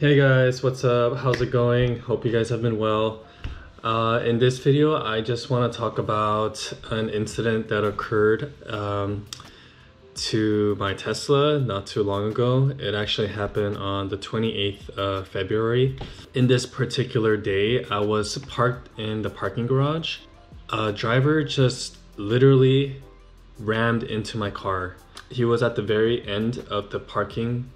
Hey guys, what's up? How's it going? Hope you guys have been well. In this video, I just want to talk about an incident that occurred to my Tesla not too long ago. It actually happened on the 28th of February. In this particular day, I was parked in the parking garage. A driver just literally rammed into my car. He was at the very end of the parking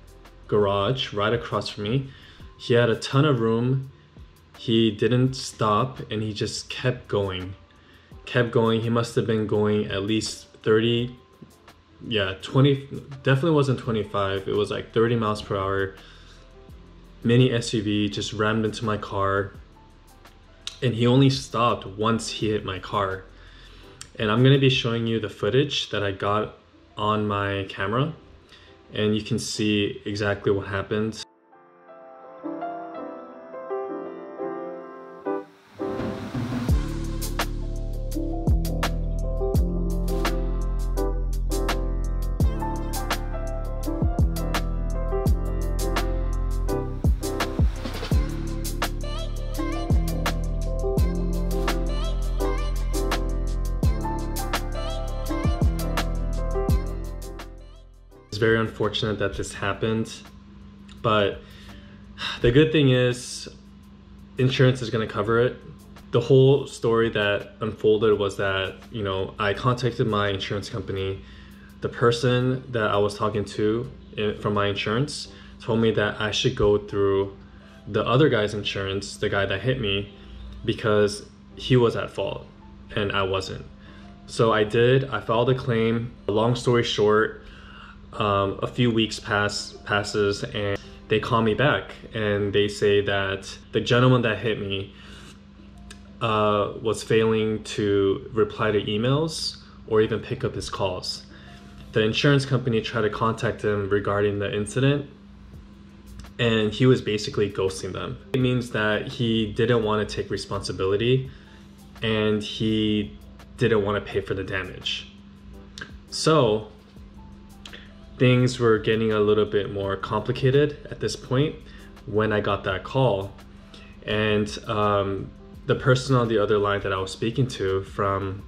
garage right across from me. He had a ton of room. He didn't stop and he just kept going. He must have been going at least 30, yeah, 20, definitely wasn't 25. It was like 30 miles per hour. Mini SUV just rammed into my car, and he only stopped once he hit my car. And I'm going to be showing you the footage that I got on my camera, and you can see exactly what happened. Very unfortunate that this happened, but the good thing is insurance is going to cover it. The whole story that unfolded was that, you know, I contacted my insurance company. The person that I was talking to from my insurance told me that I should go through the other guy's insurance, the guy that hit me, because he was at fault and I wasn't. So I did. I filed a claim. Long story short, a few weeks passes and they call me back and they say that the gentleman that hit me was failing to reply to emails or even pick up his calls. The insurance company tried to contact him regarding the incident, and he was basically ghosting them. It means that he didn't want to take responsibility and he didn't want to pay for the damage. So things were getting a little bit more complicated at this point when I got that call. And the person on the other line that I was speaking to from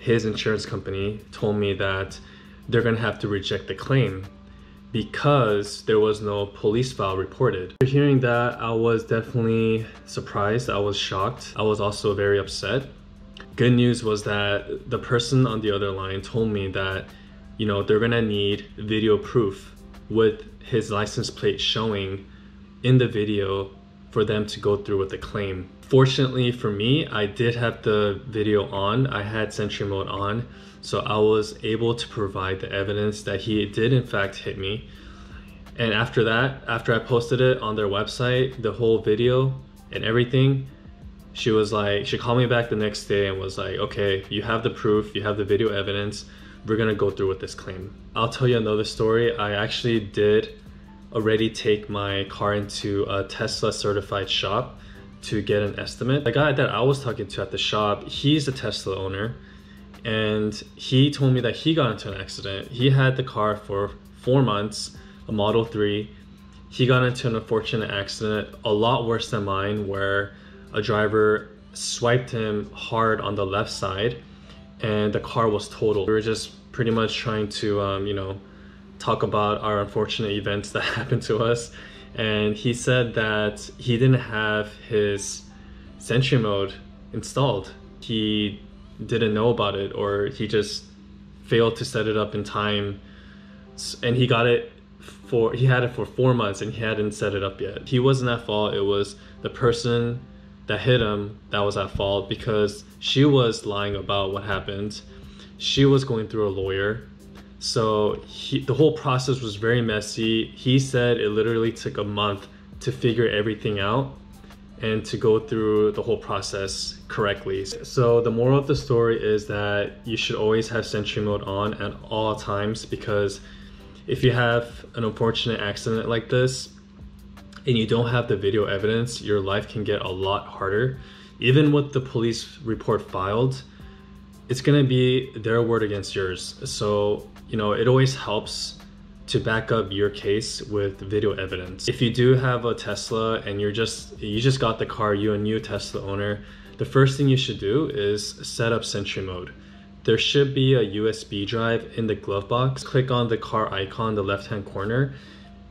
his insurance company told me that they're going to have to reject the claim because there was no police file reported. After hearing that, I was definitely surprised. I was shocked. I was also very upset. Good news was that the person on the other line told me that, you know, they're gonna need video proof with his license plate showing in the video for them to go through with the claim. Fortunately for me, I did have the video on. I had Sentry Mode on, so I was able to provide the evidence that he did in fact hit me. And after that, after I posted it on their website, the whole video and everything, she was like, she called me back the next day and was like, okay, you have the proof, you have the video evidence, we're gonna go through with this claim. I'll tell you another story. I actually did already take my car into a Tesla certified shop to get an estimate. The guy that I was talking to at the shop, he's a Tesla owner, and he told me that he got into an accident. He had the car for 4 months, a Model 3. He got into an unfortunate accident, a lot worse than mine, where a driver swiped him hard on the left side and the car was totaled. We were just pretty much trying to, you know, talk about our unfortunate events that happened to us. And he said that he didn't have his Sentry Mode installed. He didn't know about it, or he just failed to set it up in time. And he got it for, he had it for 4 months and he hadn't set it up yet. He wasn't at fault. It was the person that hit him that was at fault, because she was lying about what happened. She was going through a lawyer. So the whole process was very messy. He said it literally took a month to figure everything out and to go through the whole process correctly. So the moral of the story is that you should always have Sentry Mode on at all times, because if you have an unfortunate accident like this and you don't have the video evidence, your life can get a lot harder. Even with the police report filed, it's gonna be their word against yours. So, you know, it always helps to back up your case with video evidence. If you do have a Tesla and you just got the car, you're a new Tesla owner, the first thing you should do is set up Sentry Mode. There should be a USB drive in the glove box. Click on the car icon in the left-hand corner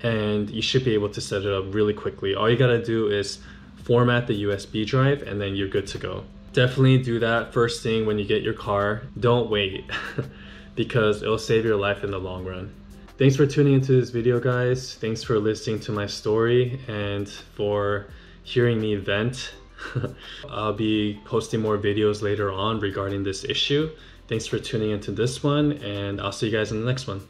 and you should be able to set it up really quickly. All you gotta do is format the USB drive and then you're good to go. Definitely do that first thing when you get your car. Don't wait because it'll save your life in the long run. Thanks for tuning into this video, guys. Thanks for listening to my story and for hearing me vent. I'll be posting more videos later on regarding this issue. Thanks for tuning into this one, and I'll see you guys in the next one.